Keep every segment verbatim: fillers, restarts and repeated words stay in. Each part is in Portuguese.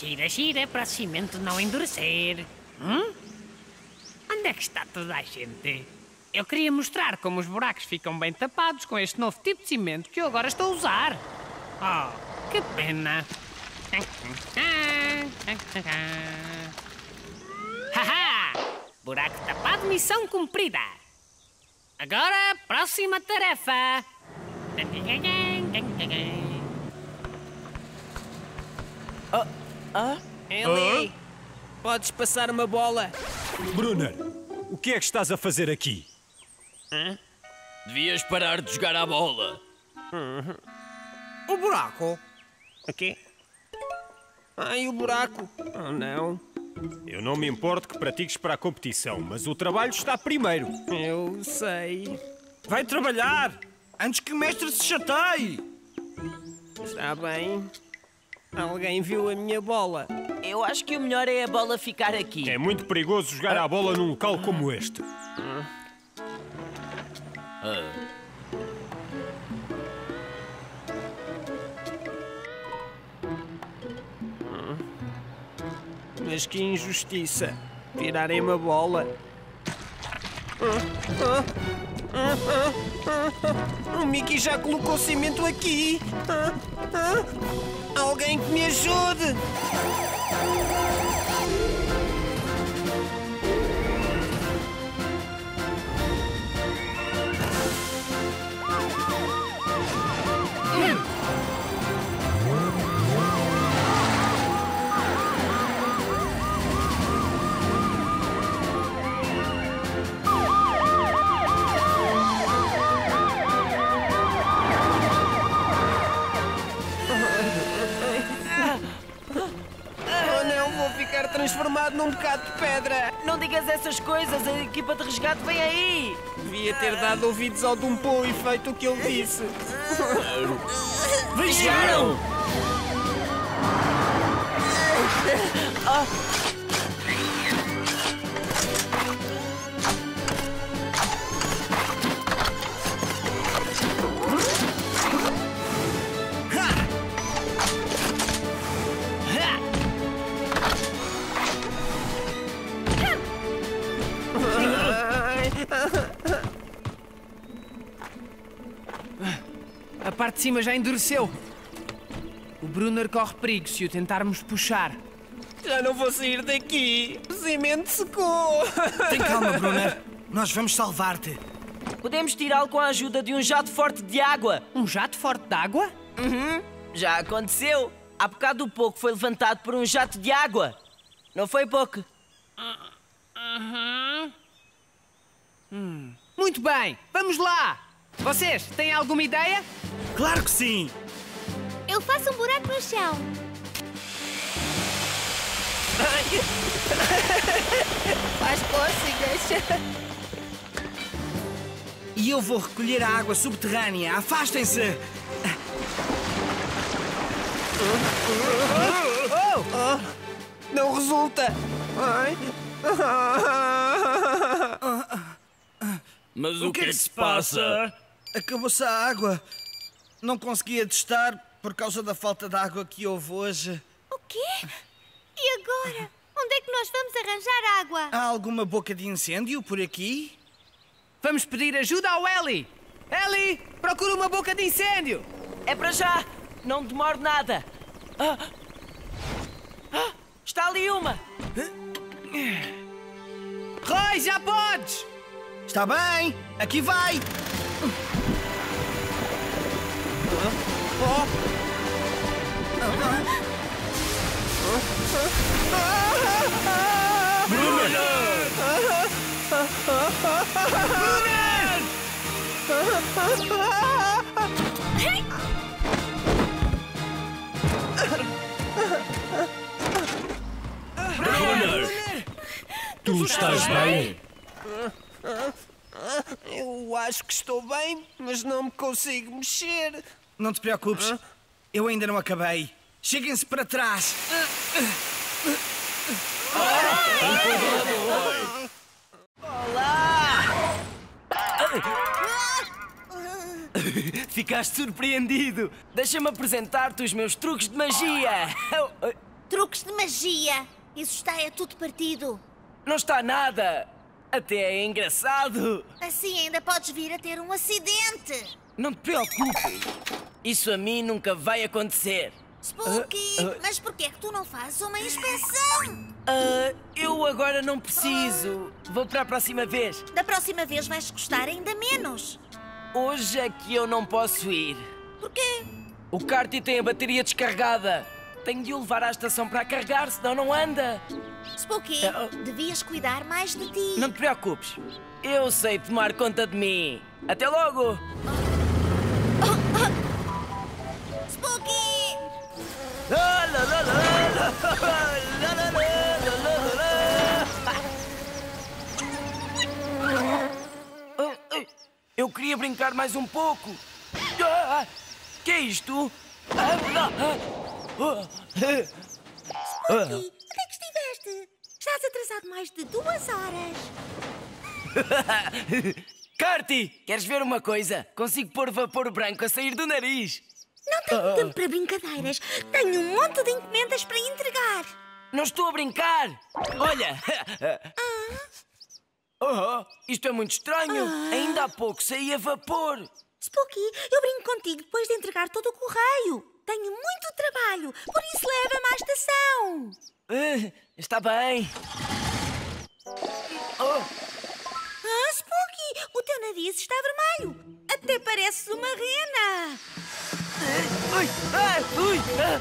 Gira, gira para cimento não endurecer. Hum? Onde é que está toda a gente? Eu queria mostrar como os buracos ficam bem tapados com este novo tipo de cimento que eu agora estou a usar. Oh, que pena. Haha! Buraco tapado, missão cumprida. Agora, próxima tarefa. Oh, oh. Ellie, oh. Podes passar uma bola. Bruner, o que é que estás a fazer aqui? Hã? Devias parar de jogar à bola. O buraco? O quê? Ai, o buraco. Oh, não. Eu não me importo que pratiques para a competição, mas o trabalho está primeiro. Eu sei. Vai trabalhar, antes que o mestre se chateie. Está bem. Alguém viu a minha bola. Eu acho que o melhor é a bola ficar aqui. É muito perigoso jogar ah. a bola num local como este. Ah. Ah. Mas que injustiça! Tirarem uma bola! Ah, ah, ah, ah, ah. O Mickey já colocou cimento aqui! Ah, ah. Alguém que me ajude! Transformado num bocado de pedra. Não digas essas coisas, a equipa de resgate vem aí. Devia ter dado ouvidos ao Dumpo e feito o que ele disse. Vejam! A parte de cima já endureceu. O Bruner corre perigo se o tentarmos puxar. Já não vou sair daqui. O cimento secou. Tem calma, Bruner. Nós vamos salvar-te. Podemos tirá-lo com a ajuda de um jato forte de água. Um jato forte de água? Uhum. Já aconteceu. Há bocado o Pouco foi levantado por um jato de água. Não foi, Pouco? Uhum. Hum. Muito bem. Vamos lá. Vocês têm alguma ideia? Claro que sim! Eu faço um buraco no chão. Faz cócegas. E eu vou recolher a água subterrânea. Afastem-se! Oh, oh, oh. Oh, não resulta. Ai. Mas o, o que, que é que se passa? Acabou-se a água. Não conseguia testar por causa da falta de água que houve hoje. O quê? E agora? Onde é que nós vamos arranjar água? Há alguma boca de incêndio por aqui? Vamos pedir ajuda ao Ellie. Ellie, procura uma boca de incêndio. É para já. Não demoro nada. Ah. Ah. Está ali uma. Roy, já podes. Está bem. Aqui vai. Bruner! Tu estás bem? Eu acho que estou bem, mas não me consigo mexer. Não te preocupes, eu ainda não acabei. Cheguem-se para trás. Olá! Ficaste surpreendido. Deixa-me apresentar-te os meus truques de magia. Truques de magia. Isso está é tudo partido. Não está nada. Até é engraçado. Assim ainda podes vir a ter um acidente. Não te preocupes. Isso a mim nunca vai acontecer. Spooky, uh, uh, mas porquê é que tu não fazes uma inspeção? Uh, eu agora não preciso. Vou para a próxima vez. Da próxima vez vais custar ainda menos. Hoje é que eu não posso ir. Porquê? O Carty tem a bateria descarregada. Tenho de o levar à estação para carregar, senão não anda. Spooky, uh, devias cuidar mais de ti. Não te preocupes. Eu sei tomar conta de mim. Até logo. Spooky! Eu queria brincar mais um pouco. Que é isto? Spooky, onde é que estiveste? Estás atrasado mais de duas horas. Carty, queres ver uma coisa? Consigo pôr vapor branco a sair do nariz. Não tenho tempo para brincadeiras. Tenho um monte de encomendas para entregar. Não estou a brincar. Olha. Ah. Oh, isto é muito estranho. Ah. Ainda há pouco saía vapor. Spooky, eu brinco contigo depois de entregar todo o correio. Tenho muito trabalho. Por isso leva-me à estação. Uh, está bem. Oh. Ah, Spooky, o teu nariz está vermelho. Até pareces uma rena. Ui, ah, ui, ah,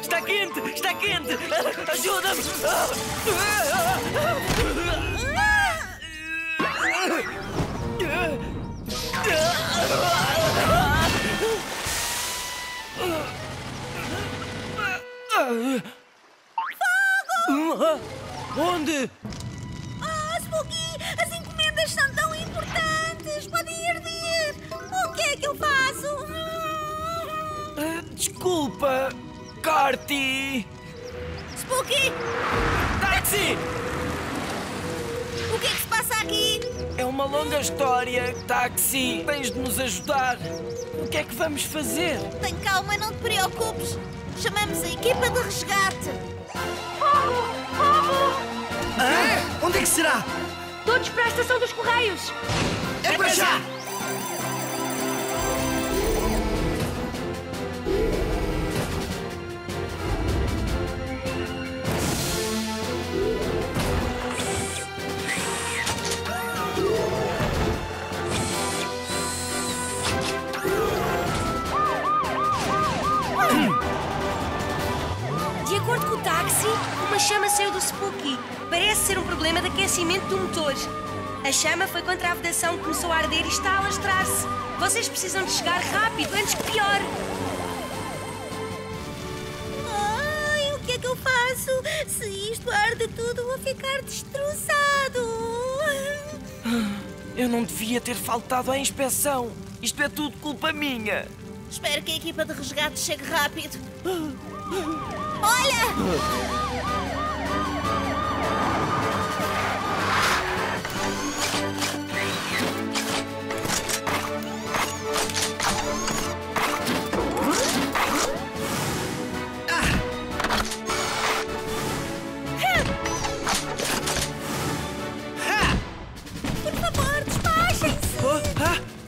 está quente, está quente! Ajuda-me! Fogo! Onde? Ah, oh, Spooky! As encomendas são tão importantes! Pode arder! O que é que eu faço? Desculpa, Carty! Spooky! Taxi! O que é que se passa aqui? É uma longa história, Taxi. Tens de nos ajudar. O que é que vamos fazer? Tem calma, não te preocupes. Chamamos a equipa de resgate. Fogo! Fogo! Ah, onde é que será? Todos para a estação dos Correios. É, é para já! já. A chama saiu do Spooky. Parece ser um problema de aquecimento do motor. A chama foi contra a vedação que começou a arder e está a alastrar-se. Vocês precisam de chegar rápido, antes que pior. Ai, o que é que eu faço? Se isto arde tudo, vou ficar destroçado. Eu não devia ter faltado à inspeção. Isto é tudo culpa minha. Espero que a equipa de resgate chegue rápido. Olha!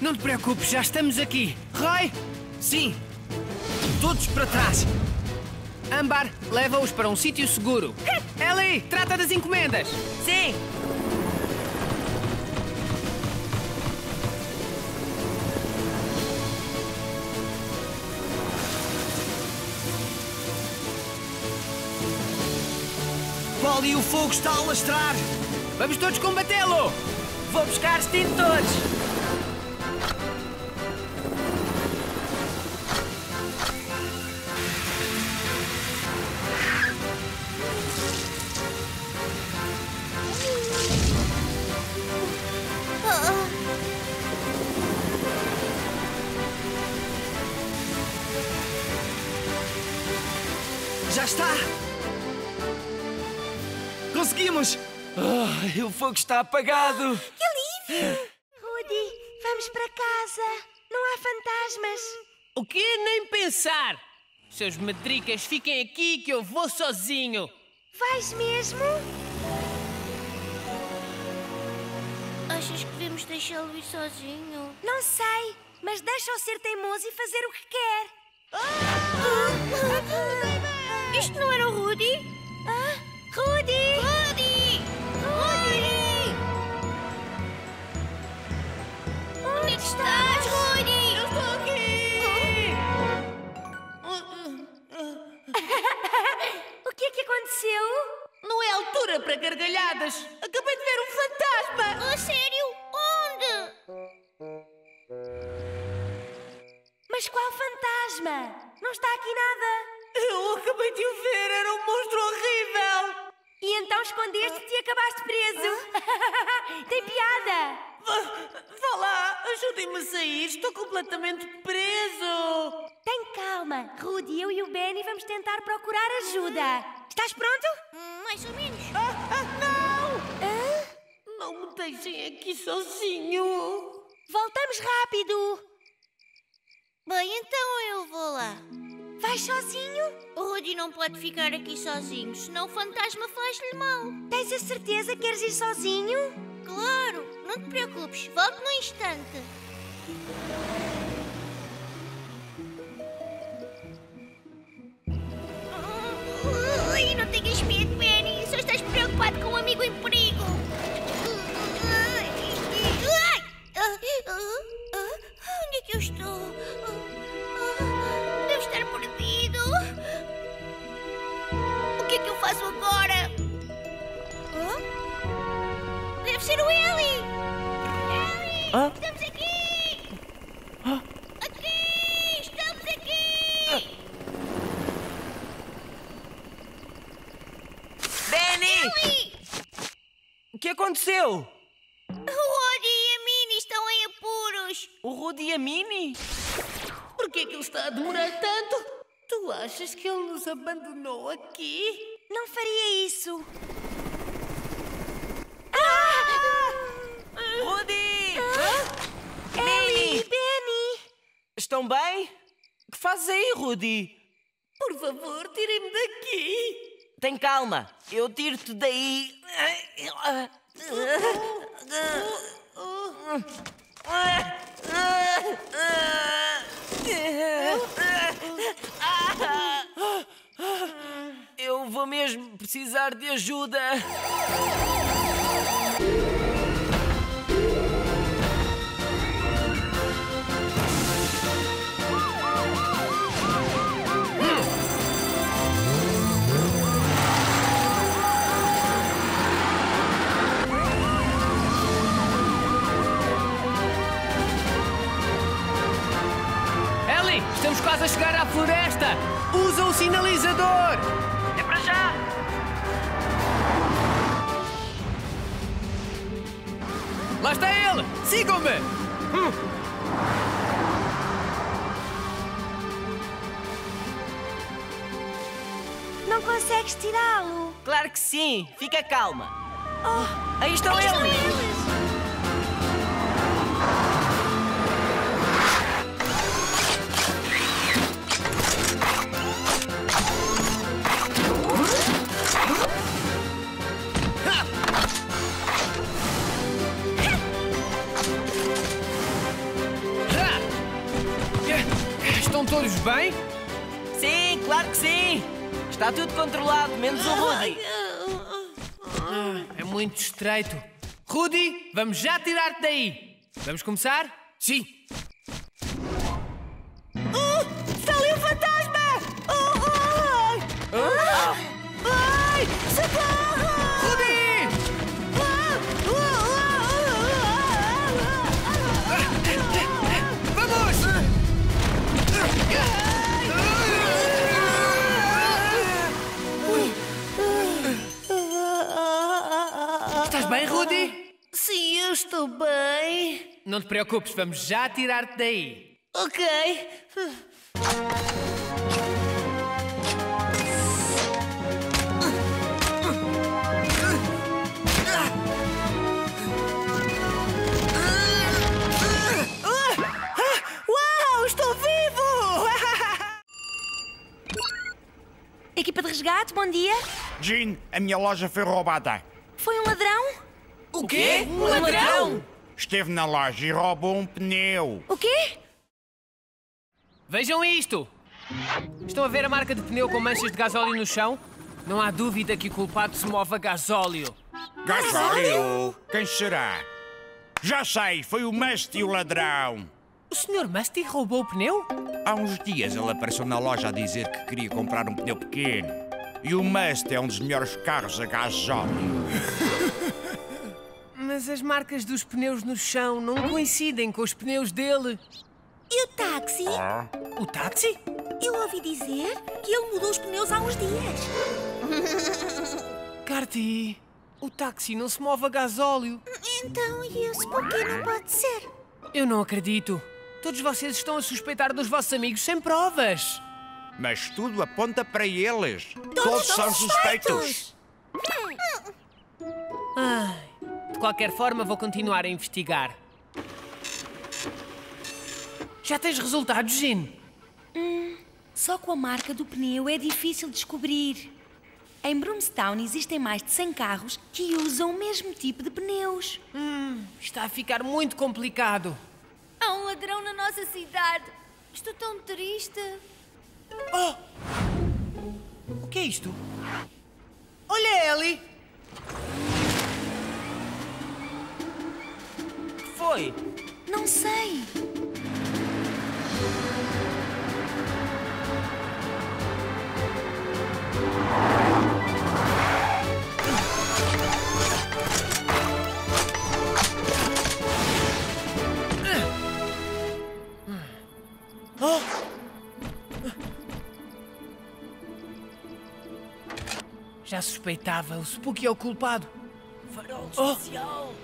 Não te preocupes, já estamos aqui. Roy? Sim. Todos para trás. Amber, leva-os para um sítio seguro. Ellie, trata das encomendas. Sim. Poli, o fogo está a alastrar. Vamos todos combatê-lo. Vou buscar extintores. Conseguimos! Oh, o fogo está apagado! Que alívio! Rody, vamos para casa. Não há fantasmas. O quê? Nem pensar! Seus medricas, fiquem aqui que eu vou sozinho. Vais mesmo? Achas que devemos deixá-lo ir sozinho? Não sei, mas deixa-o ser teimoso e fazer o que quer. Ah! Isto não era o Rody? Ah? Rody! Rody! Rody! Onde, Onde estás, Rody? Eu estou aqui! O que é que aconteceu? Não é altura para gargalhadas! Acabei de ver um fantasma! A sério? Onde? Mas qual fantasma? Não está aqui nada! Eu acabei de o ver! Era um monstro horrível! E então escondeste-te e acabaste preso! Tem piada! Vá lá! Ajudem-me a sair! Estou completamente preso! Tem calma! Rody, eu e o Benny vamos tentar procurar ajuda! Estás pronto? Mais ou menos. Ah, ah, não! Hã? Não me deixem aqui sozinho. Voltamos rápido. Bem, então eu vou lá. Vais sozinho? O Rody não pode ficar aqui sozinho, senão o fantasma faz-lhe mal. Tens a certeza que queres ir sozinho? Claro, não te preocupes. Volto num instante. Ai, não tenhas medo, Benny. Só estás preocupado com um amigo em perigo. Ai, ah, ah, onde é que eu estou? Ah, devo estar perdido. O que é que eu faço agora? Ah? Deve ser o Ellie. Ellie, ah? Estamos aqui. Ah? Aqui, estamos aqui. Ah? Benny! O que aconteceu? O Rody e a Minnie estão em apuros. O Rody e a Minnie? Por que é que ele está a demorar tanto? Tu achas que ele nos abandonou aqui? Não faria isso. Ah! Rody! Ah! Ah! Ellie! Benny! Estão bem? O que fazes aí, Rody? Por favor, tirem-me daqui. Tem calma, eu tiro-te daí. Eu vou mesmo precisar de ajuda. Estamos quase a chegar à floresta! Usa o sinalizador! É para já! Lá está ele! Sigam-me! Hum. Não consegues tirá-lo? Claro que sim! Fica calma! Oh, aí estão aí eles! Estão eles. Estão todos bem? Sim, claro que sim! Está tudo controlado, menos o Rody. Ah, é muito estreito. Rody, vamos já tirar-te daí. Vamos começar? Sim! Uh, está ali o fantasma! Oh, oh, oh. Ah? Ai, socorro! Estás bem, Rody? Sim, eu estou bem. Não te preocupes, vamos já tirar-te daí. Ok. Estou vivo! da equipa de resgate, bom dia. Jin, a minha loja foi roubada. Foi um ladrão? O quê? Um ladrão? Esteve na loja e roubou um pneu. O quê? Vejam isto! Estão a ver a marca de pneu com manchas de gasóleo no chão? Não há dúvida que o culpado se move a gasóleo. Gasóleo? Quem será? Já sei, foi o Musty, o ladrão. O senhor Musty roubou o pneu? Há uns dias ele apareceu na loja a dizer que queria comprar um pneu pequeno. E o Musty é um dos melhores carros a gasóleo. Mas as marcas dos pneus no chão não coincidem com os pneus dele. E o táxi? Ah. O táxi? Eu ouvi dizer que ele mudou os pneus há uns dias. Carty, o táxi não se move a gasóleo. Então esse porquê não pode ser? Eu não acredito. Todos vocês estão a suspeitar dos vossos amigos sem provas. Mas tudo aponta para eles. Todos, Todos são suspeitos. suspeitos. Ai, de qualquer forma, vou continuar a investigar. Já tens resultados, Jin? Hum, só com a marca do pneu é difícil descobrir. Em Broomstown existem mais de cem carros que usam o mesmo tipo de pneus. Hum, está a ficar muito complicado. Há um ladrão na nossa cidade. Estou tão triste. Oh! O que é isto? Olha, Ellie! O que foi? Não sei. Oh! Já suspeitava, o Spooky é o culpado. Farol especial! Oh.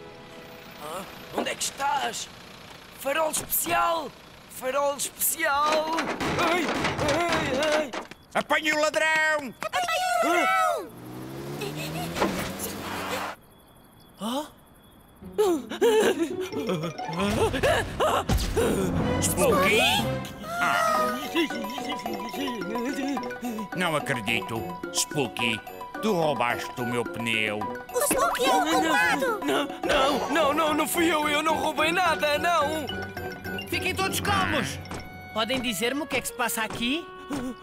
Ah, onde é que estás? Farol especial! Farol especial! Ai, ai, ai! Apanhe o ladrão! Apanhe o ladrão! Ah? Spooky? Ah. Não acredito. Spooky, tu roubaste o meu pneu. O Spooky é o culpado! Não, não, não, não, não fui eu. Eu não roubei nada, não. Fiquem todos calmos. Podem dizer-me o que é que se passa aqui?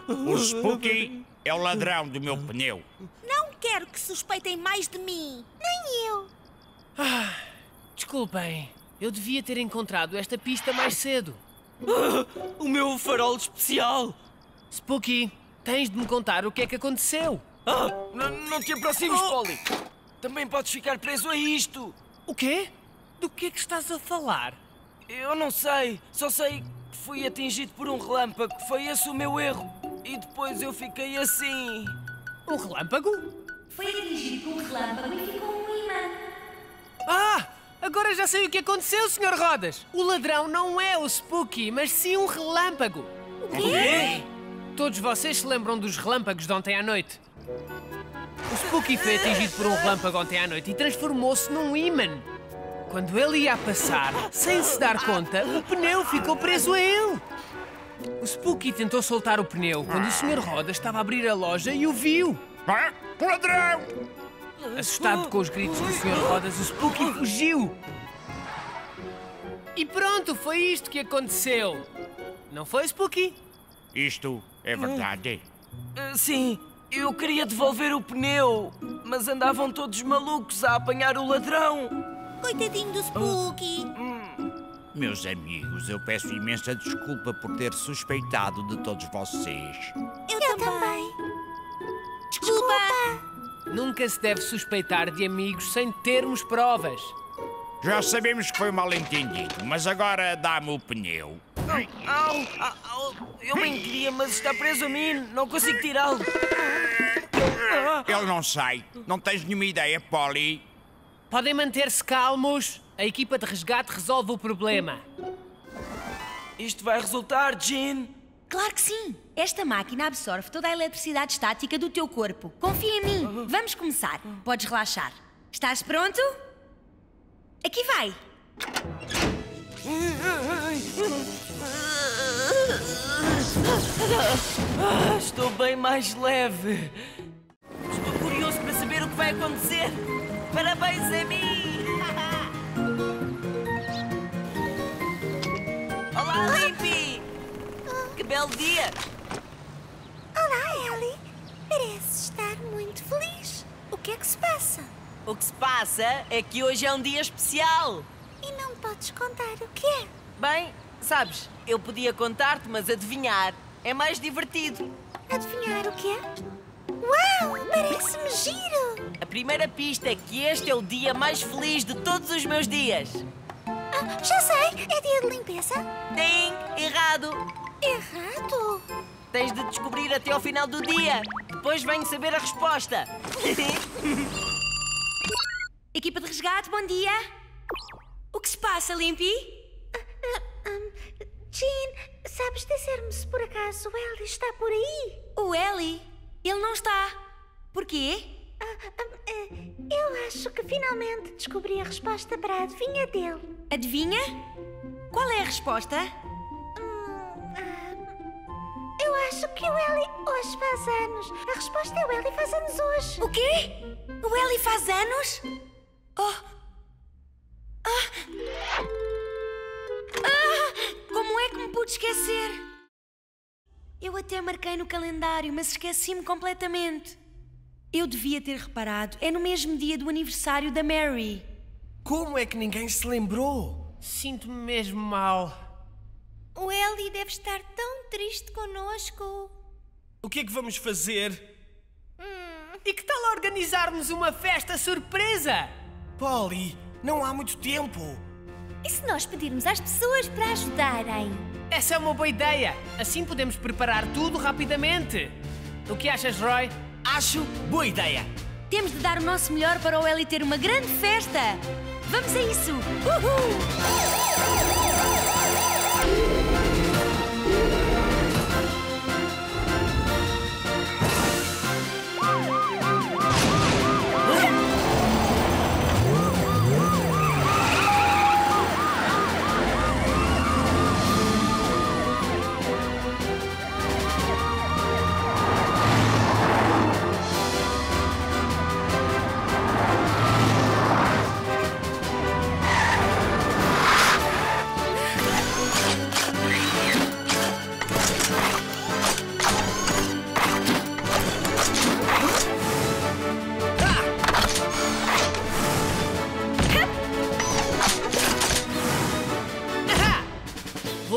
O Spooky é o ladrão do meu pneu. Não quero que suspeitem mais de mim. Nem eu. Ah, desculpem. Eu devia ter encontrado esta pista mais cedo. Ah, o meu farol especial! Spooky, tens de me contar o que é que aconteceu. Ah, não te aproximes, oh. Poli. Também podes ficar preso a isto. O quê? Do que é que estás a falar? Eu não sei. Só sei que fui atingido por um relâmpago. Foi esse o meu erro. E depois eu fiquei assim. Um relâmpago? Foi atingido por um relâmpago e ficou um imã. Ah! Agora já sei o que aconteceu, senhor Rodas! O ladrão não é o Spooky, mas sim um relâmpago! O quê? Todos vocês se lembram dos relâmpagos de ontem à noite? O Spooky foi atingido por um relâmpago ontem à noite e transformou-se num ímã. Quando ele ia passar, sem se dar conta, o pneu ficou preso a ele! O Spooky tentou soltar o pneu quando o senhor Rodas estava a abrir a loja e o viu! Ah! O ladrão! Assustado com os gritos do senhor Rodas, o Spooky fugiu. E pronto, foi isto que aconteceu. Não foi, Spooky? Isto é verdade. Uh, sim, eu queria devolver o pneu, mas andavam todos malucos a apanhar o ladrão. Coitadinho do Spooky. Meus amigos, eu peço imensa desculpa por ter suspeitado de todos vocês. Eu, eu também. Desculpa. desculpa. Nunca se deve suspeitar de amigos sem termos provas. Já sabemos que foi mal entendido, mas agora dá-me o pneu. Au, au, au. Eu bem queria, mas está preso a mim. Não consigo tirá-lo. Eu não sei. Não tens nenhuma ideia, Poli. Podem manter-se calmos. A equipa de resgate resolve o problema. Isto vai resultar, Jin? Claro que sim. Esta máquina absorve toda a eletricidade estática do teu corpo. Confia em mim. Vamos começar. Podes relaxar. Estás pronto? Aqui vai. Estou bem mais leve. Estou curioso para saber o que vai acontecer. Parabéns a mim! Olá, Limpy! Que belo dia! Olá, Ellie. Parece estar muito feliz. O que é que se passa? O que se passa é que hoje é um dia especial. E não podes contar o que é? Bem, sabes, eu podia contar-te, mas adivinhar é mais divertido. Adivinhar o que é? Uau, parece-me giro! A primeira pista é que este é o dia mais feliz de todos os meus dias. Ah, já sei, é dia de limpeza? Ding, errado. Errado? Tens de descobrir até ao final do dia. Depois venho saber a resposta. Equipa de resgate, bom dia. O que se passa, Limpy? Uh, uh, um, Jin, sabes dizer-me se por acaso o Ellie está por aí? O Ellie? Ele não está. Porquê? Uh, um, uh, eu acho que finalmente descobri a resposta para a adivinha dele. Adivinha? Qual é a resposta? Hum, uh, eu acho que o Ellie hoje faz anos. A resposta é o Ellie faz anos hoje. O quê? O Ellie faz anos? Oh... Ah. Ah! Como é que me pude esquecer? Eu até marquei no calendário, mas esqueci-me completamente. Eu devia ter reparado. É no mesmo dia do aniversário da Mary. Como é que ninguém se lembrou? Sinto-me mesmo mal. O Ellie deve estar tão triste connosco. O que é que vamos fazer? Hum. E que tal organizarmos uma festa surpresa? Poli... Não há muito tempo. E se nós pedirmos às pessoas para ajudarem? Essa é uma boa ideia. Assim podemos preparar tudo rapidamente. O que achas, Roy? Acho boa ideia. Temos de dar o nosso melhor para o Ellie ter uma grande festa. Vamos a isso. Uhul!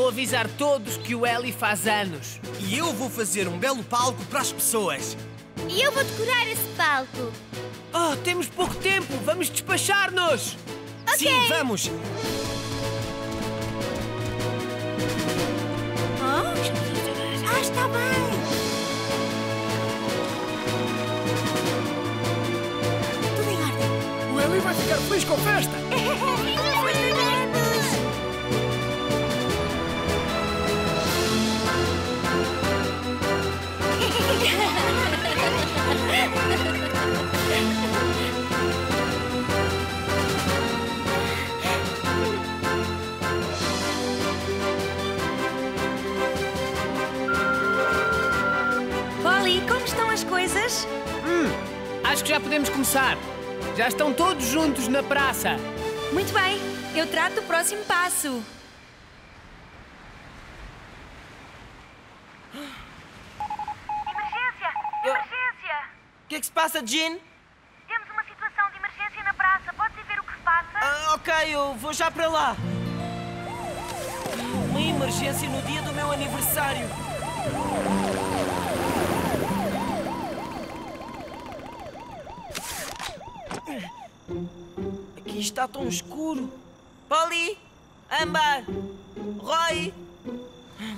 Avisar todos que o Ellie faz anos. E eu vou fazer um belo palco para as pessoas. E eu vou decorar esse palco. Oh, temos pouco tempo. Vamos despachar-nos. Okay. Sim, vamos. Oh? Ah, está bem. Tudo em ordem. O Ellie vai ficar feliz com a festa. Poli, como estão as coisas? Hum, acho que já podemos começar. Já estão todos juntos na praça. Muito bem, eu trato do próximo passo. O que é que se passa, Jin? Temos uma situação de emergência na praça. Podes ir ver o que se passa? Ah, ok, eu vou já para lá. Uma emergência no dia do meu aniversário. Aqui está tão escuro. Poli, Amber, Roy.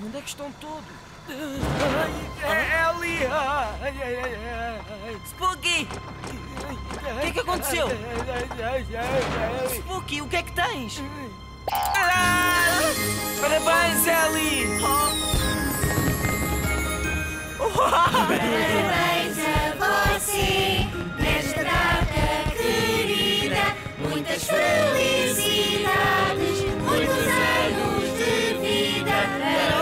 Onde é que estão todos? Ellie! Spooky! O que é que aconteceu? Spooky, o que é que tens? Ah! Parabéns, Ellie! Oh. Oh. Parabéns a você, nesta data querida. Muitas felicidades, muitos anos de vida. Para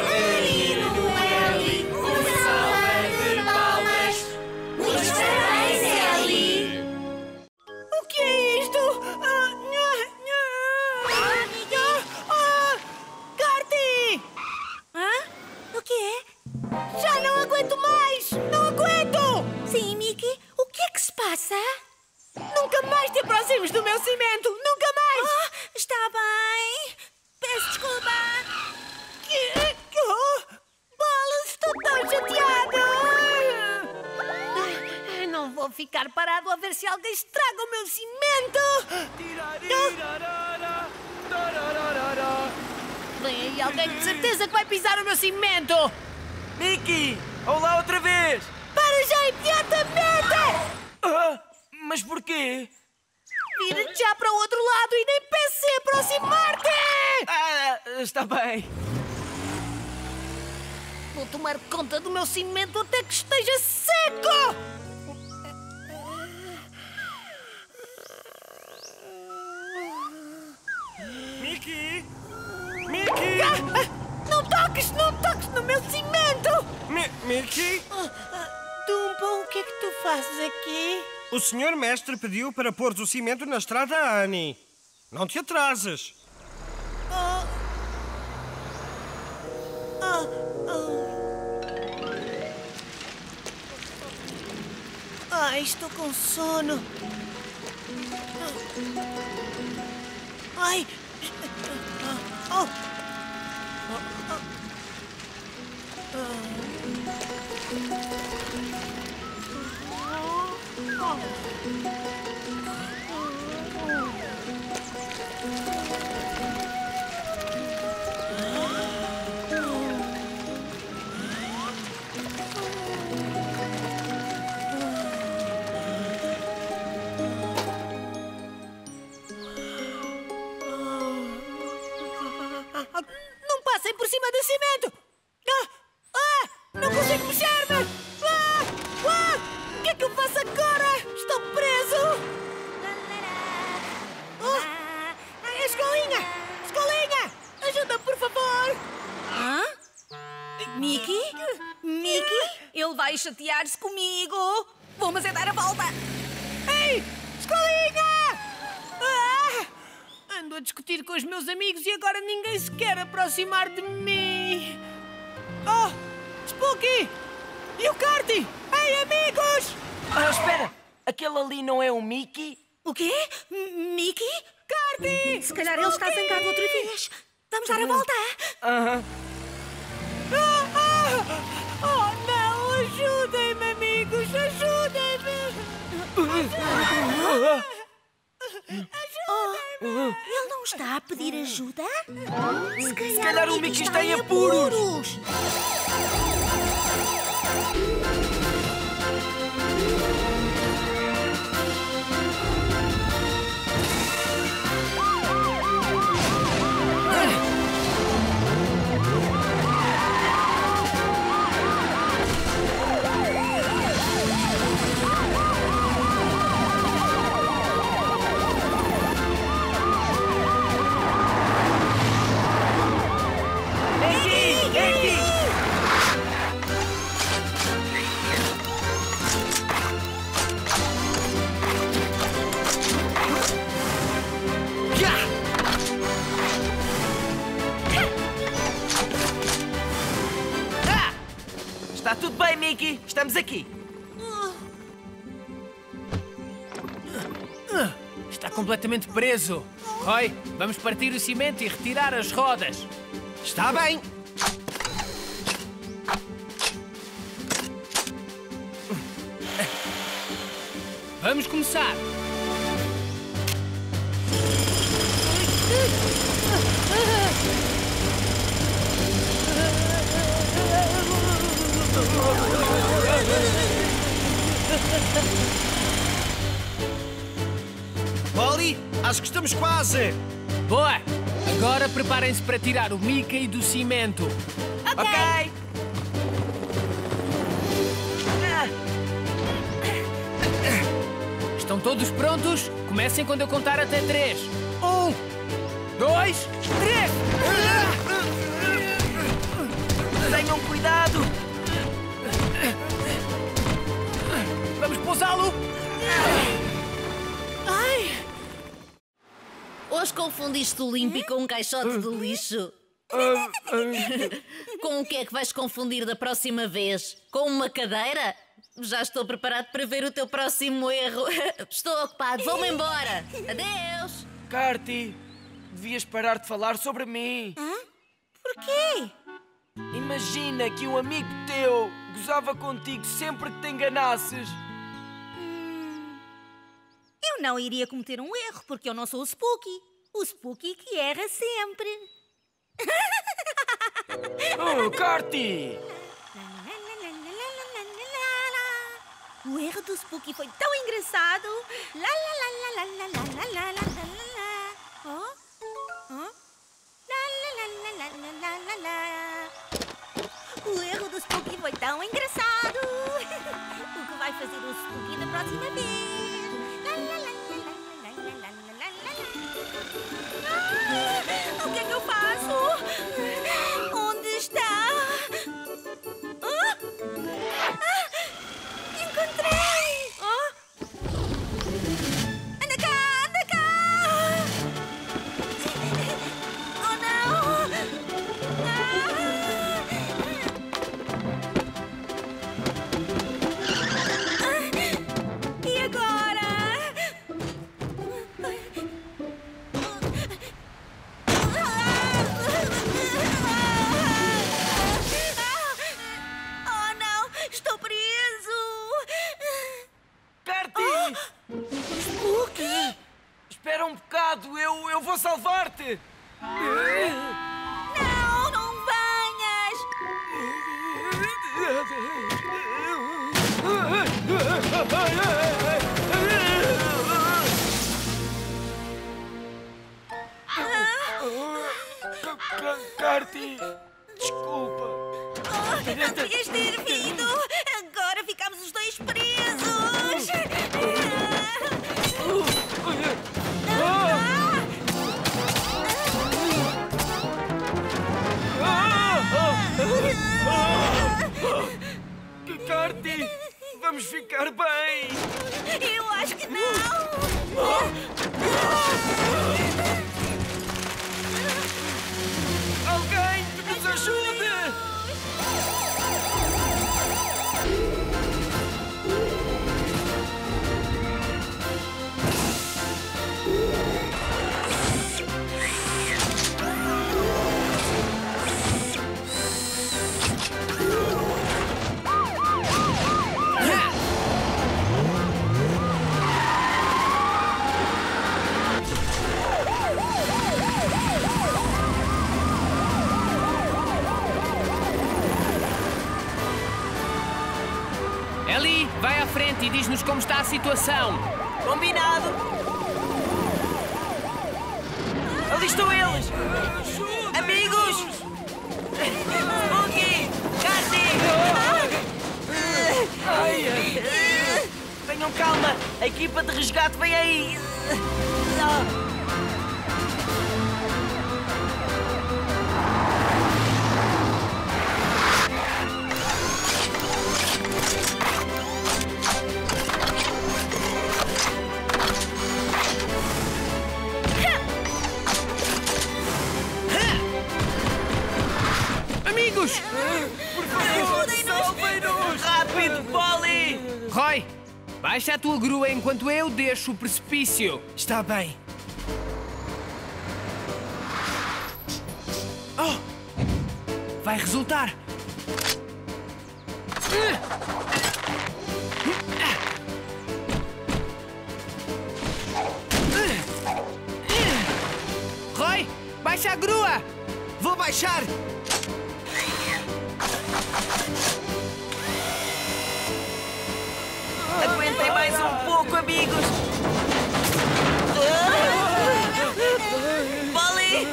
meu cimento! Nunca mais! Ah, está bem. Peço desculpa. Que... Oh, bolas, estou tão chateada. Não vou ficar parado a ver se alguém estraga o meu cimento. Vem aí alguém de certeza que vai pisar o meu cimento. Mickey, olá outra vez. Para já imediatamente. Ah, mas porquê? Vira-te já para o outro lado e nem pense aproximar-te! Ah, está bem. Vou tomar conta do meu cimento até que esteja seco! Mickey! Mickey! Ah, ah, não toques, não toques no meu cimento! Mi- Mickey? Ah, ah, Dumpo, o que é que tu fazes aqui? O senhor mestre pediu para pôr o cimento na estrada a Annie. Não te atrases. Oh. Oh. Oh. Ai, estou com sono. Ai. Oh. Oh. Oh. Não passem por cima do cimento! Ah, ah, não consigo puxar-me! Ah, ah, o que é que eu faço agora? Estou preso! Oh, é a escolinha! Escolinha! Ajuda, por favor! Hã? Mickey? Mickey? Ele vai chatear-se comigo! Vamos é dar a volta! Ei! Escolinha! Ah, ando a discutir com os meus amigos e agora ninguém se quer aproximar de mim! Oh! Spooky! E o Carty? Ei, amigos! Ah, espera! Aquele ali não é o Mickey? O quê? M Mickey? Carty! Se calhar Spooky! Ele está zangado outra vez. Vamos dar a volta. Aham. Uh -huh. ah, ah! Oh, não! Ajudem-me, amigos! Ajudem-me! Ajudem-me! Oh, ele não está a pedir ajuda? Se calhar, Se calhar o Mickey está, está em apuros! apuros. Está tudo bem, Mickey. Estamos aqui. Está completamente preso. Roy, vamos partir o cimento e retirar as rodas. Está bem. Vamos começar. Poli, acho que estamos quase. Boa! Agora preparem-se para tirar o Mickey do cimento. Ok! okay. Estão todos prontos? Comecem quando eu contar até três. Um, dois, três! Tenham cuidado! Vamos pousá-lo! Ai! Hoje confundiste o Limpy hum? com um caixote de lixo. Com o que é que vais confundir da próxima vez? Com uma cadeira? Já estou preparado para ver o teu próximo erro. Estou ocupado, vou-me embora. Adeus. Carty, devias parar de falar sobre mim. Hã? Porquê? Imagina que um amigo teu gozava contigo sempre que te enganasses. Hum, eu não iria cometer um erro, porque eu não sou o Spooky. O Spooky que erra sempre. Oh, Carty! O erro do Spooky foi tão engraçado. Lá, lá, lá, lá, lá, lá, lá, lá, lá. Oh? Oh? Lá, lá, lá, lá, lá, lá, lá. O erro do Spooky foi tão engraçado. O que vai fazer o Spooky da próxima vez? Lá, lá, lá, lá, lá, lá, lá, lá, lá. O que é que eu faço? Onde está? Oh? Ah! Encontrei! Oh. Anda cá, anda cá! Oh, não! Ah. Ah. E agora? Oh, não! Estou preso! Spooky! Espera um bocado, eu, eu vou salvar-te! Não, não venhas! Carty, desculpa! Oh, não devias ter vindo! Agora ficamos os dois presos! Carty, vamos ficar bem! Eu acho que não! Alguém que nos ajude! Vai à frente e diz-nos como está a situação. Combinado. Ali estão eles. Ajuda, amigos. Spooky. Carty. Ai, ai. Tenham calma. A equipa de resgate vem aí. Não. Roy, baixa a tua grua enquanto eu deixo o precipício. Está bem. Oh! Vai resultar. Roy, baixa a grua. Vou baixar. Aguentem mais um pouco, amigos! Poli!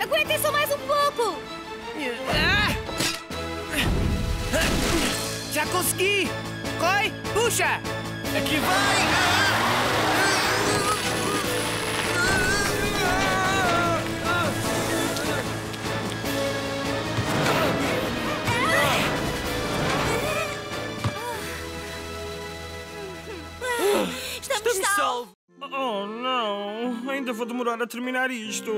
Aguentem só mais um pouco! Já consegui! Roy, puxa! Aqui vai! Stop! Oh, não. Ainda vou demorar a terminar isto.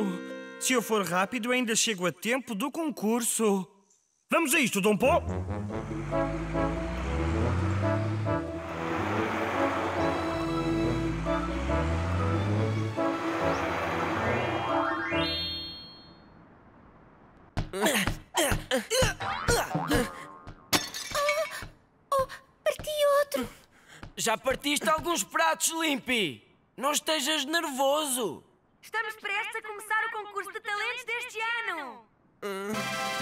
Se eu for rápido, ainda chego a tempo do concurso. Vamos a isto, Dumpo! Oh, parti outro. Já partiste alguns pratos, Limpy. Não estejas nervoso. Estamos prestes a começar o concurso de talentos deste ano. Uh,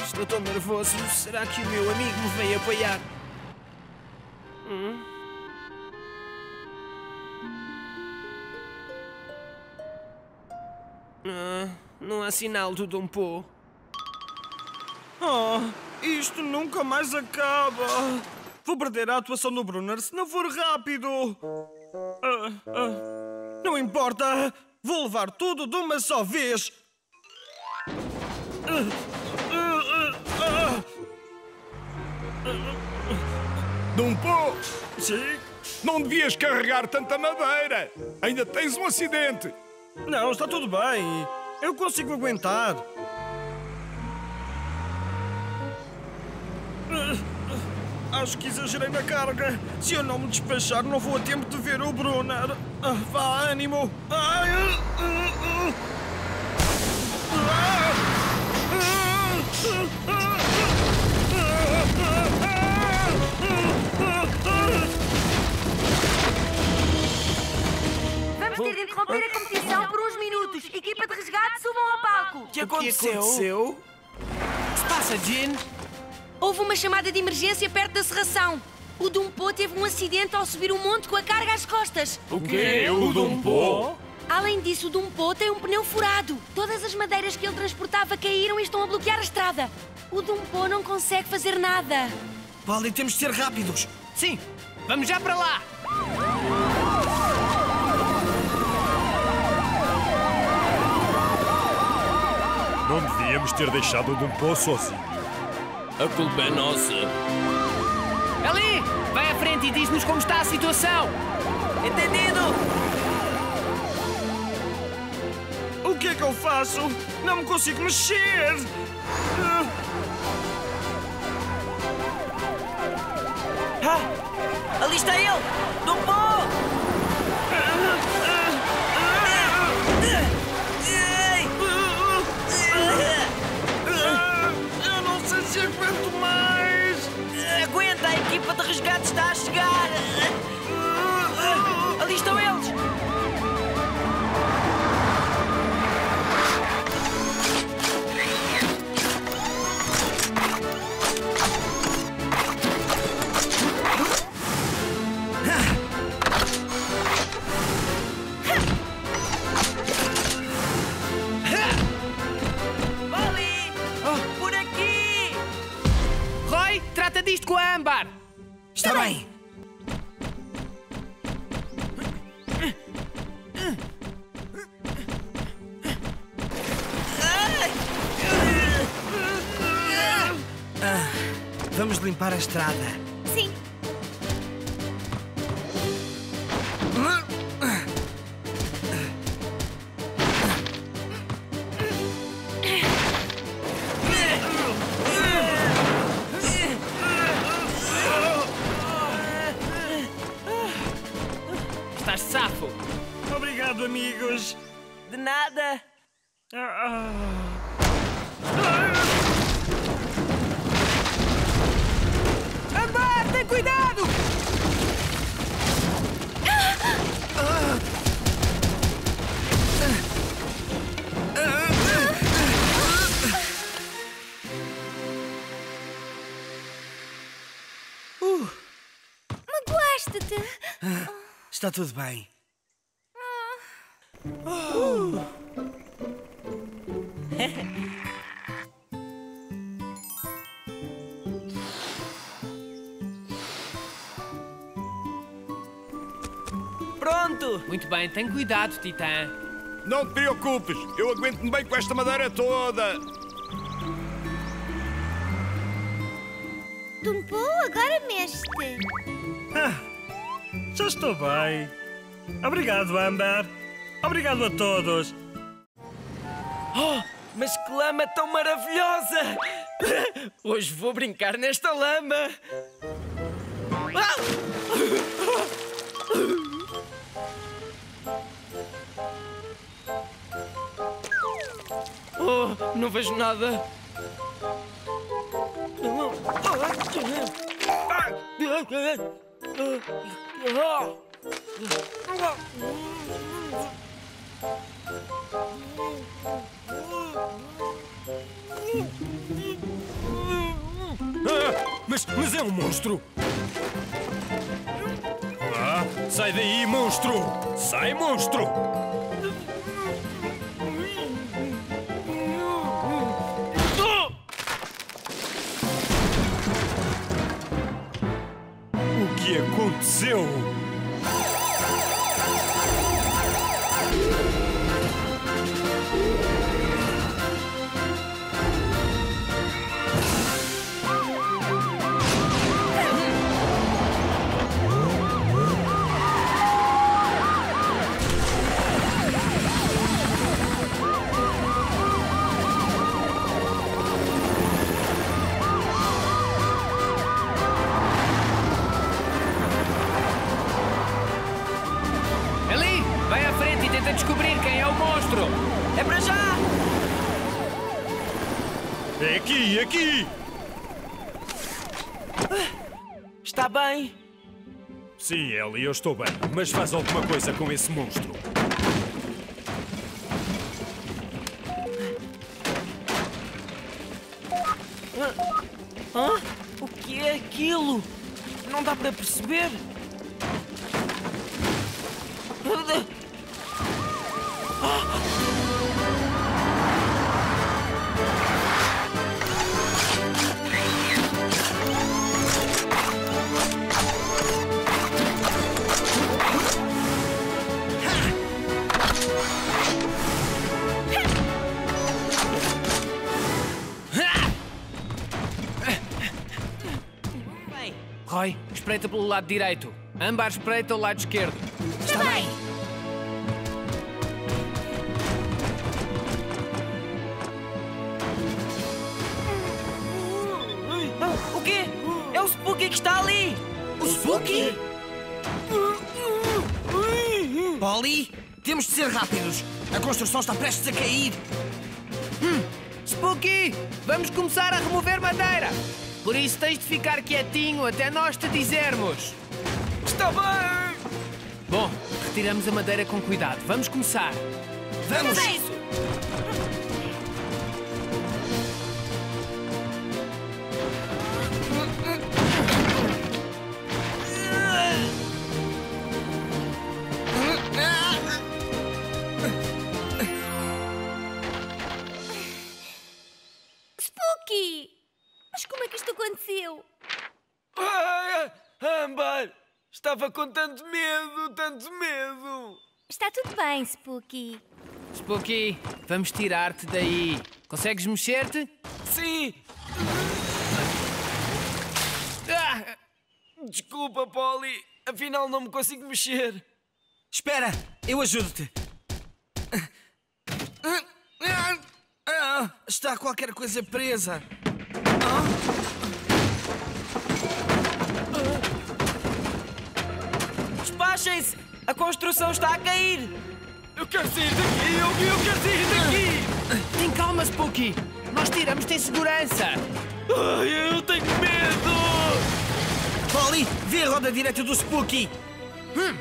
estou tão nervoso. Será que o meu amigo me veio apoiar? Hum? Uh, não há sinal do Dumpo. Oh, isto nunca mais acaba. Vou perder a atuação do Bruner se não for rápido. Uh, uh, não importa. Vou levar tudo de uma só vez. Dumpo! Sim? Não devias carregar tanta madeira. Ainda tens um acidente. Não, está tudo bem. Eu consigo aguentar. Acho que exagerei na carga. Se eu não me despachar, não vou a tempo de ver o Bruner. Ah, vá, ânimo! Ai, uh, uh, uh. Ah, uh, uh, uh. Vamos ter de interromper a competição por uns minutos. Equipa de resgate, subam ao palco. O que aconteceu? O que aconteceu? O que se passa, Jin? Houve uma chamada de emergência perto da serração. O Dumpo teve um acidente ao subir um monte com a carga às costas. O quê? O Dumpo? Além disso, o Dumpo tem um pneu furado. Todas as madeiras que ele transportava caíram e estão a bloquear a estrada. O Dumpo não consegue fazer nada. Poli, temos de ser rápidos. Sim, vamos já para lá. Não devíamos ter deixado o Dumpo sozinho. A culpa é nossa. Ellie, vai à frente e diz-nos como está a situação. Entendido? O que é que eu faço? Não me consigo mexer. Ah, ali está ele. Dumpo! Aguento mais! Aguenta, a equipa de resgate está a chegar! Ali estão eles! Trata disto com a Amber! Está, Está bem! Ah, vamos limpar a estrada. Sim. Amigos. De nada. Ah, ah. Amber, tem cuidado! Ah. Ah. Ah. Uh. Magoaste-te. Ah, está tudo bem. Oh. Pronto! Muito bem, tem cuidado, Titã. Não te preocupes, eu aguento-me bem com esta madeira toda. Dumpo, agora mexe-te. Ah, já estou bem. Obrigado, Amber. Obrigado a todos. Oh, mas que lama tão maravilhosa! Hoje vou brincar nesta lama. Oh, não vejo nada. Ah, mas, mas é um monstro! Ah, sai daí, monstro! Sai, monstro! O que aconteceu? Descobrir quem é o monstro! É para já! É aqui, aqui! Está bem? Sim, Ellie, eu estou bem. Mas faz alguma coisa com esse monstro. Hã? O que é aquilo? Não dá para perceber? Roy, espreita pelo lado direito. Amber espreita o lado esquerdo. Está bem! O quê? É o Spooky que está ali! O Spooky? Poli, temos de ser rápidos. A construção está prestes a cair. Hum. Spooky, vamos começar a remover madeira. Por isso tens de ficar quietinho até nós te dizermos. Está bem! Bom, retiramos a madeira com cuidado. Vamos começar. Vamos! Mas é isso. Estava com tanto medo, tanto medo! Está tudo bem, Spooky. Spooky, vamos tirar-te daí. Consegues mexer-te? Sim! Ah! Desculpa, Poli. Afinal, não me consigo mexer. Espera, eu ajudo-te. Ah, está qualquer coisa presa. Ah? Despachem-se! A construção está a cair! Eu quero sair daqui! Eu, eu quero sair daqui! Tem calma, Spooky! Nós tiramos-te em segurança! Ai, eu tenho medo! Poli, vê a roda direita do Spooky! Hum.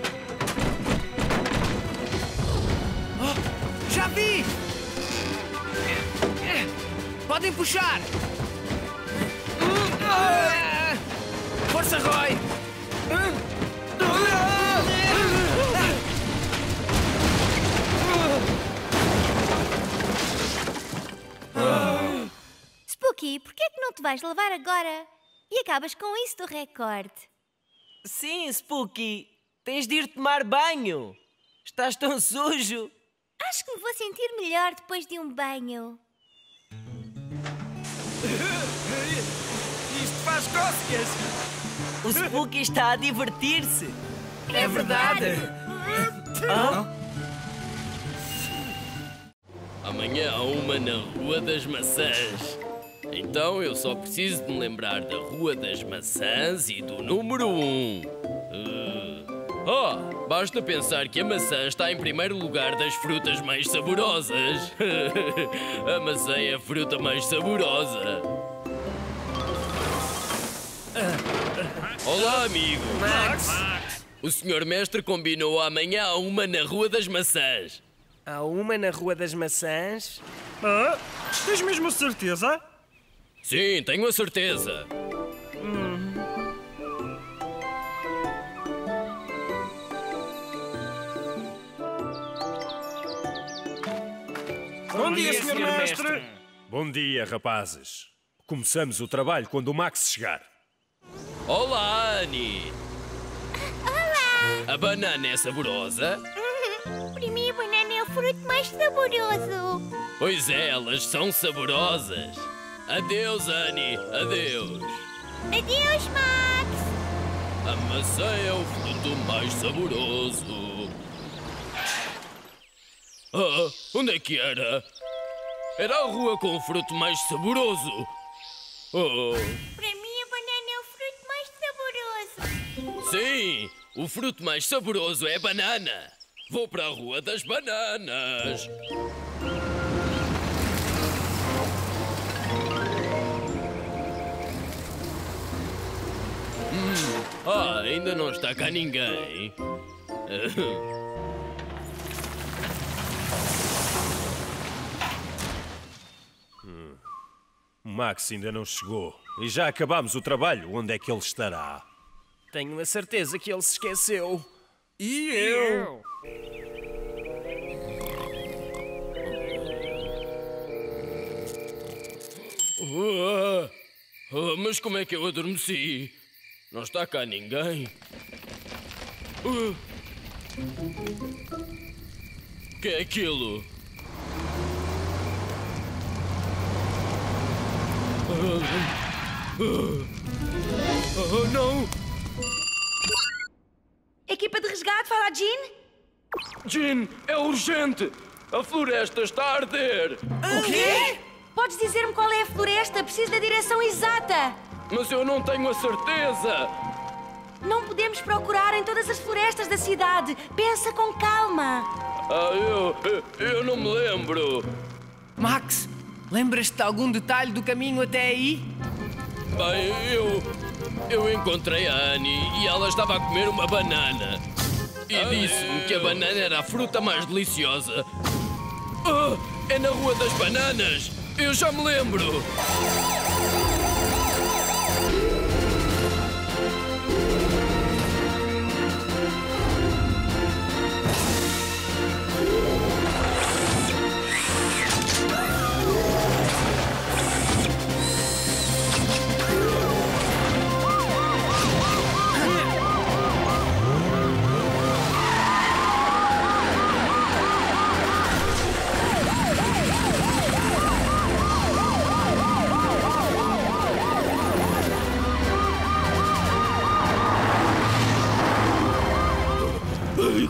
Oh, já vi! Podem puxar! Ah. Força, Roy! Ah. Spooky, porquê é que não te vais levar agora? E acabas com isso do recorde. Sim, Spooky. Tens de ir tomar banho. Estás tão sujo. Acho que me vou sentir melhor depois de um banho. Isto faz cócegas. O Spooky está a divertir-se. É verdade. Ah? Amanhã há uma na Rua das Maçãs. Então eu só preciso de me lembrar da Rua das Maçãs e do número um. Uh... Oh, basta pensar que a maçã está em primeiro lugar das frutas mais saborosas. A maçã é a fruta mais saborosa. Olá, amigo. Max. Max. O senhor mestre combinou amanhã a uma na Rua das Maçãs. Há uma na Rua das Maçãs? Ah, tens mesmo a certeza? Sim, tenho a certeza. Hum. Bom, Bom dia, dia senhor mestre. mestre. Bom dia, rapazes. Começamos o trabalho quando o Max chegar. Olá, Annie. Olá. A banana é saborosa? Uhum. Para mim, a banana é o fruto mais saboroso. Pois é, elas são saborosas. Adeus, Annie. Adeus. Adeus, Max. A maçã é o fruto mais saboroso. Ah, onde é que era? Era a rua com o fruto mais saboroso. Oh. Para mim, a banana é o fruto mais saboroso. Sim, o fruto mais saboroso é a banana. Vou para a Rua das Bananas. Ah, ainda não está cá ninguém. Hum. O Max ainda não chegou. E já acabámos o trabalho. Onde é que ele estará? Tenho a certeza que ele se esqueceu. E eu? Uh, uh, mas como é que eu adormeci? Não está cá ninguém. O uh. que é aquilo? Uh. Uh. Oh, não! Equipa de resgate, fala a Jin? Jin, é urgente! A floresta está a arder! O quê? Podes dizer-me qual é a floresta? Preciso da direção exata! Mas eu não tenho a certeza! Não podemos procurar em todas as florestas da cidade. Pensa com calma. Ah, eu, eu... eu não me lembro. Max, lembras-te de algum detalhe do caminho até aí? Bem, eu... eu encontrei a Annie e ela estava a comer uma banana. E ah, disse-me eu... que a banana era a fruta mais deliciosa. Ah, é na Rua das Bananas! Eu já me lembro!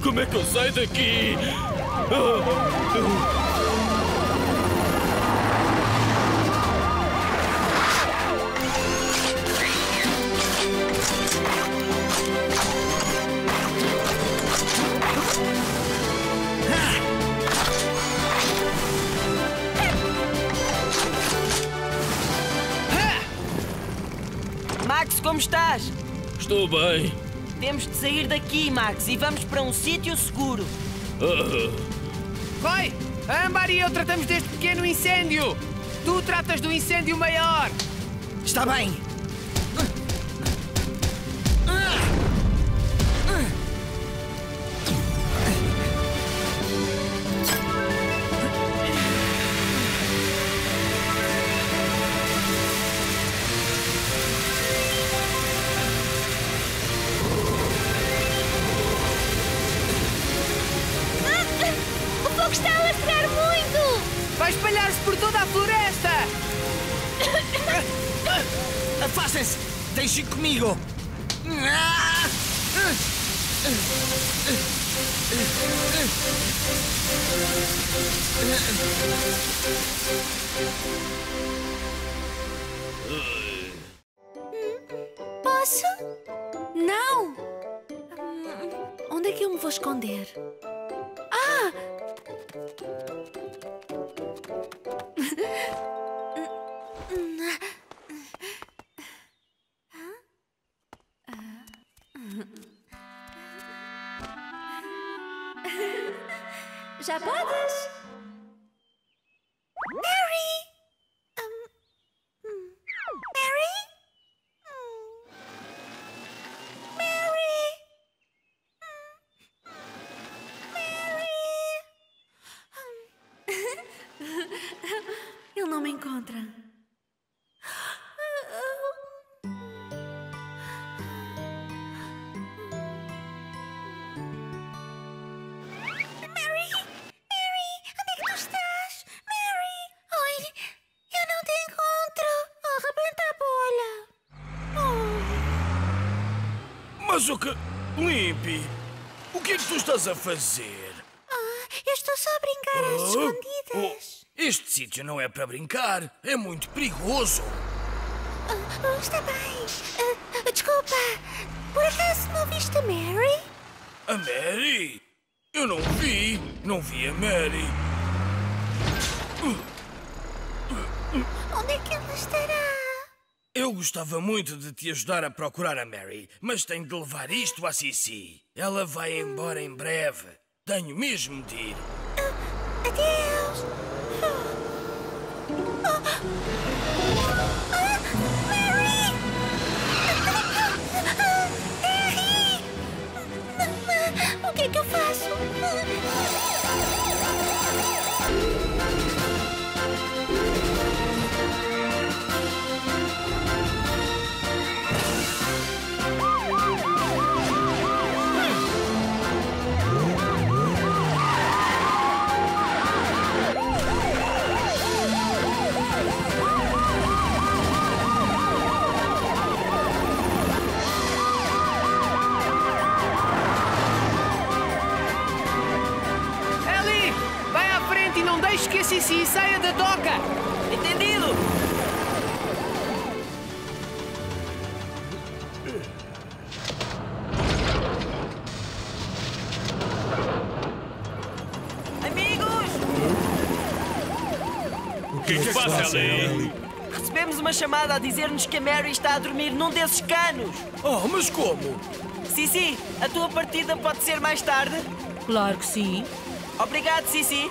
Como é que eu saio daqui? Max, como estás? Estou bem. Temos de sair daqui, Max, e vamos para um sítio seguro. Uh. Vai! Amber e eu tratamos deste pequeno incêndio. Tu tratas do incêndio maior. Está bem. Afastem-se! Deixem comigo! Posso? Não! Onde é que eu me vou esconder? Ah! Já podes? Mary! Um, Mary? Mary! Mary! Ele não me encontra. O que... Limpy, o que é que tu estás a fazer? Ah, eu estou só a brincar às oh, escondidas. Oh, este sítio não é para brincar, é muito perigoso. Oh, oh, está bem. Uh, desculpa, por acaso não viste a Mary? A Mary? Eu não vi, não vi a Mary. Onde é que ela estará? Eu gostava muito de te ajudar a procurar a Mary, mas tenho de levar isto à Cici. Ela vai embora em breve. Tenho mesmo de ir. Uh, adeus! Uh. Uh. Ah, Mary! Terry! Uh, uh, uh, uh. O que é que eu faço? Uh. Que a Cici saia da toca! Entendido? Amigos! O que é que se passa, Ellie? Recebemos uma chamada a dizer-nos que a Mary está a dormir num desses canos! Oh, mas como? Cici, a tua partida pode ser mais tarde? Claro que sim! Obrigado, Cici!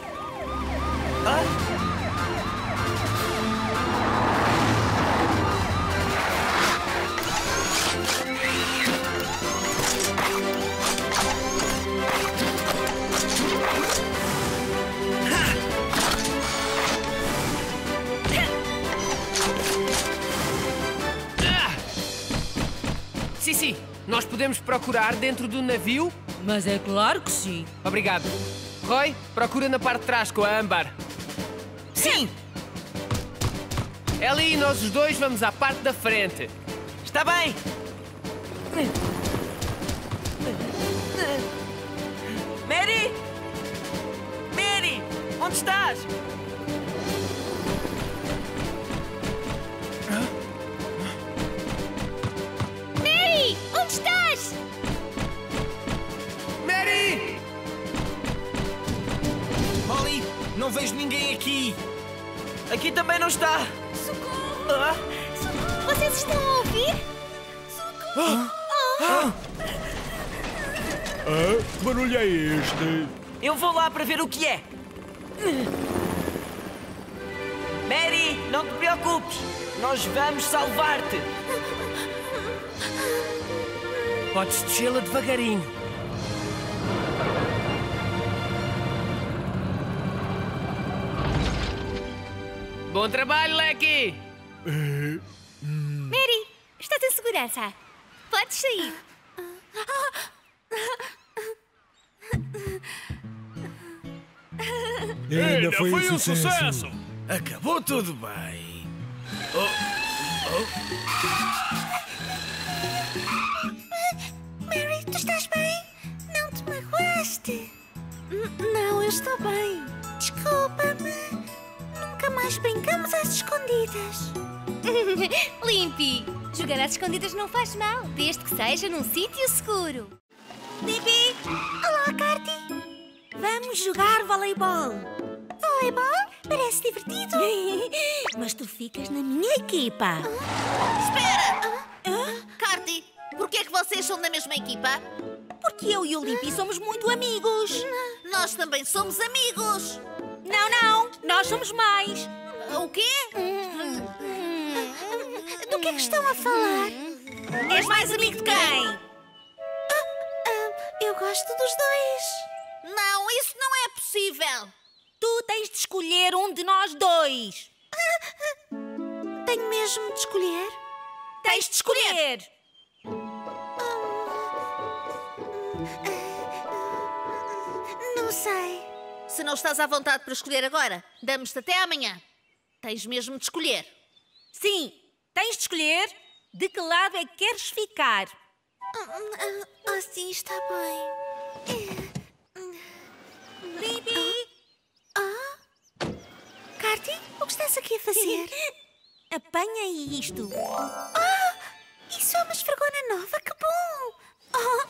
Ah? Cici, nós podemos procurar dentro do navio? Mas é claro que sim. Obrigado. Roy, procura na parte de trás com a Amber. Sim! Ellie e nós os dois vamos à parte da frente. Está bem? Mary? Mary, onde estás? Mary, onde estás? Mary! Poli, não vejo ninguém aqui. Aqui também não está! Socorro! Ah. Socorro! Vocês estão a ouvir? Socorro! Ah. Ah. Ah, que barulho é este? Eu vou lá para ver o que é! Mary, não te preocupes! Nós vamos salvar-te! Podes descê-la devagarinho! Bom trabalho, Leque! Mary, estás em segurança. Podes sair. Ainda, Ainda foi, foi um sucesso. sucesso! Acabou tudo bem. Oh. Oh. Mary, tu estás bem? escondidas. Limpy, jogar às escondidas não faz mal, desde que seja num sítio seguro. Bibi! Olá, Carty! Vamos jogar voleibol. Voleibol? Parece divertido. Mas tu ficas na minha equipa. Ah? Espera! Ah? Ah? Carty, porquê é que vocês são da mesma equipa? Porque eu e o Limpy ah. somos muito amigos. Não. Nós também somos amigos. Não, não. Nós somos mais. O quê? Hum. Hum. Do que é que estão a falar? Hum. És mais amigo de quem? Ah, ah, eu gosto dos dois. Não, isso não é possível! Tu tens de escolher um de nós dois! Tenho mesmo de escolher? Tens de escolher! Não sei. Se não estás à vontade para escolher agora, damos-te até amanhã. Tens mesmo de escolher. Sim, tens de escolher de que lado é que queres ficar. Ah, sim, está bem. Bibi! Ah? Oh? Oh? Carty, o que estás aqui a fazer? Apanha isto! Oh! Isso é uma esfregona nova, que bom! Oh.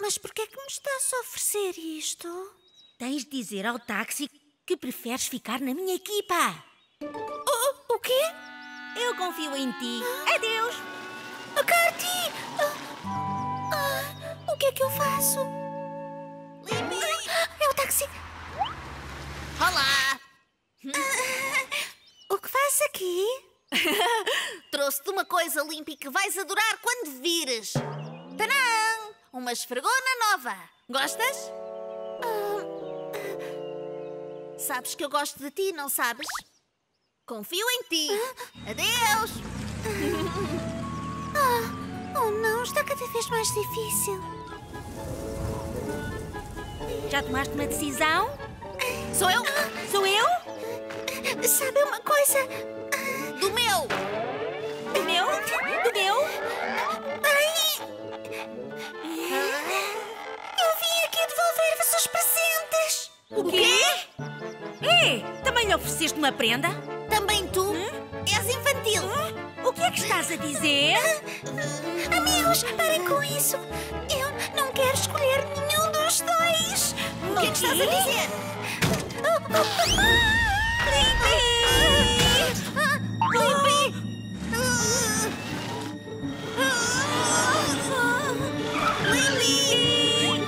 Mas porquê é que me estás a oferecer isto? Tens de dizer ao táxi que preferes ficar na minha equipa! Oh, o quê? Eu confio em ti! Oh. Adeus! Oh, Carty! Oh. Oh. O que é que eu faço? É o táxi. Olá! Ah, o que fazes aqui? Trouxe-te uma coisa, Limpy, que vais adorar quando vires. Tadã! Uma esfregona nova. Gostas? Ah, ah. Sabes que eu gosto de ti, não sabes? Confio em ti. Ah. Adeus! Ah. Oh não, está cada vez mais difícil. Já tomaste uma decisão? Sou eu? Sou eu? Sabe uma coisa? Do meu! Do meu? Do meu? Ai! Eu vim aqui devolver-vos os presentes! O quê? É, também lhe ofereceste uma prenda? Também tu? Hum? És infantil! Hum? O que é que estás a dizer? Amigos, parem com isso! Eu não quero escolher nenhum! Os dois! O que é que estás a dizer? Limpy! Limpy! Limpy! Ajuda-me! Limpy!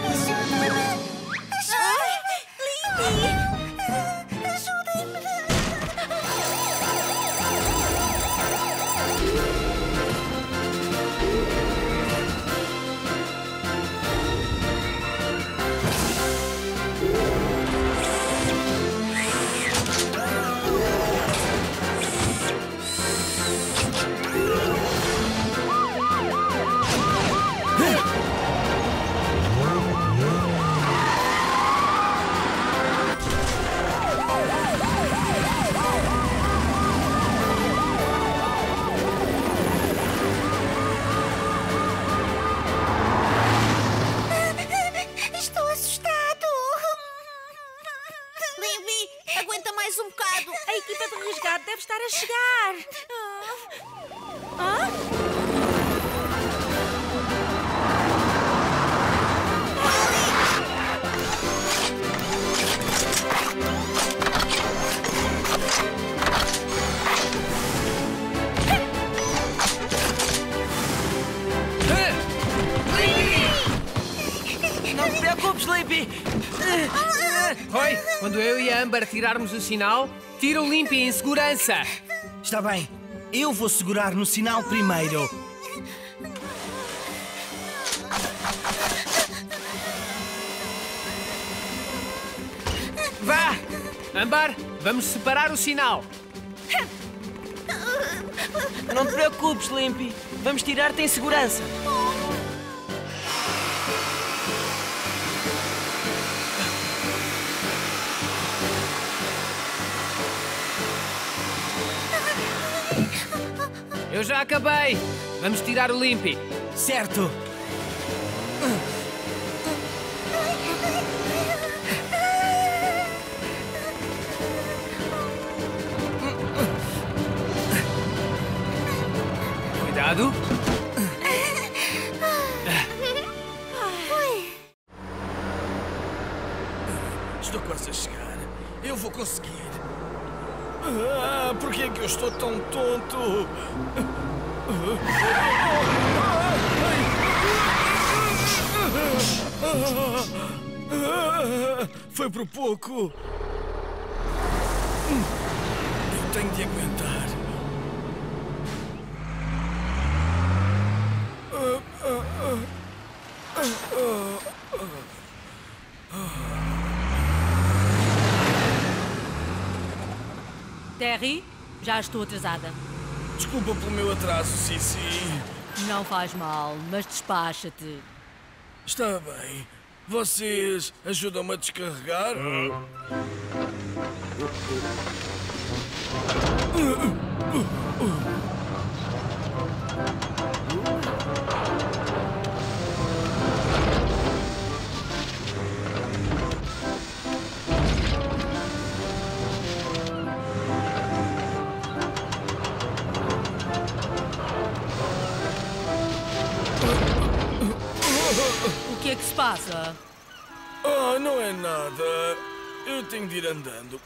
Ajudem-me! Deve estar a chegar. Ah. Ah? Limpy! Não te preocupes, Limpy. Roy, quando eu e a Amber tirarmos o sinal, tira o Limpy em segurança. Está bem. Eu vou segurar no sinal primeiro. Vá! Amber, vamos separar o sinal. Não te preocupes, Limpy. Vamos tirar-te em segurança. Eu já acabei! Vamos tirar o Limpy! Certo! Obrigado. Oi. Estou quase a chegar. Eu vou conseguir. Ah, por que é que eu estou tão tonto? Foi por pouco. Eu tenho de aguentar. Terry, já estou atrasada. Desculpa pelo meu atraso, Cici. Não faz mal, mas despacha-te. Está bem. Vocês ajudam-me a descarregar? O que é que se passa? Oh, não é nada. Eu tenho de ir andando.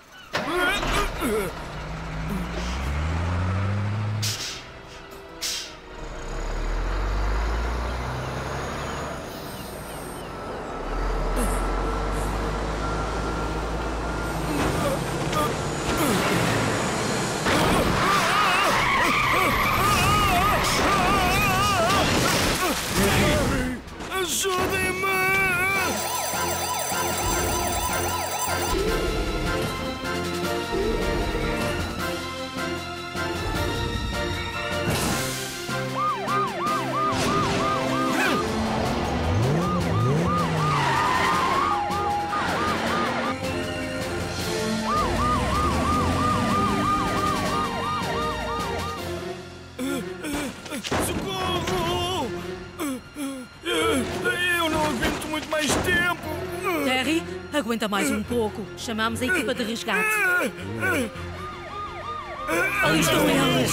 Aguenta mais um pouco. Chamámos a equipa de resgate. Ali estão eles.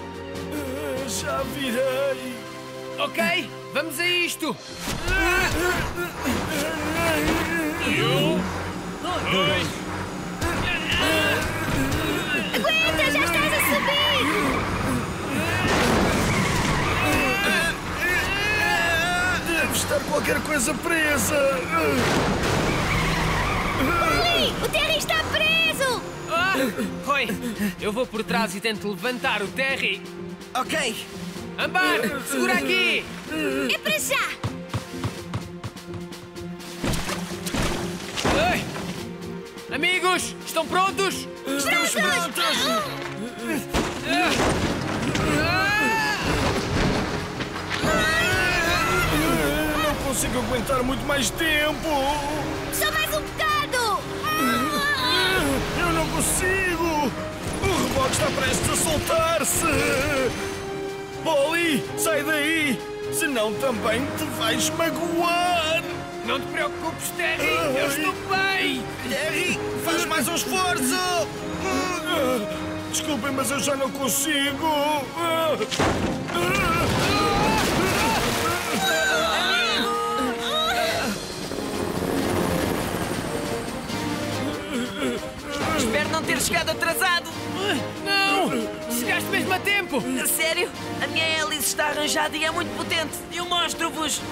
Uh, já virei. Ok, vamos a isto. Um, dois. Aguenta, já estás a subir. Deve estar qualquer coisa presa. Poli, o Terry está preso. Roy, eu vou por trás e tento levantar o Terry. Ok. Amber, segura aqui. É para já. Ai. Amigos, estão prontos? Estamos prontos. Eu não consigo aguentar muito mais tempo. Só mais um bocado. Eu não consigo! O reboque está prestes a soltar-se! Poli, sai daí! Senão também te vais magoar! Não te preocupes, Terry! Ai. Eu estou bem! Terry, faz mais um esforço! Desculpem, mas eu já não consigo! Espero não ter chegado atrasado. Não! Chegaste mesmo a tempo! A sério? A minha Ellie está arranjada e é muito potente. Eu mostro-vos. Um,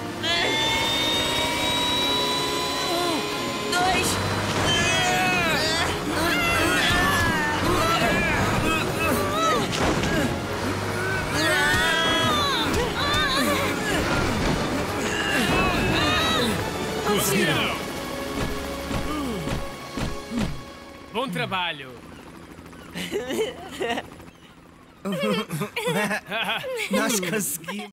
dois... Conseguiram! Bom trabalho! Nós conseguimos.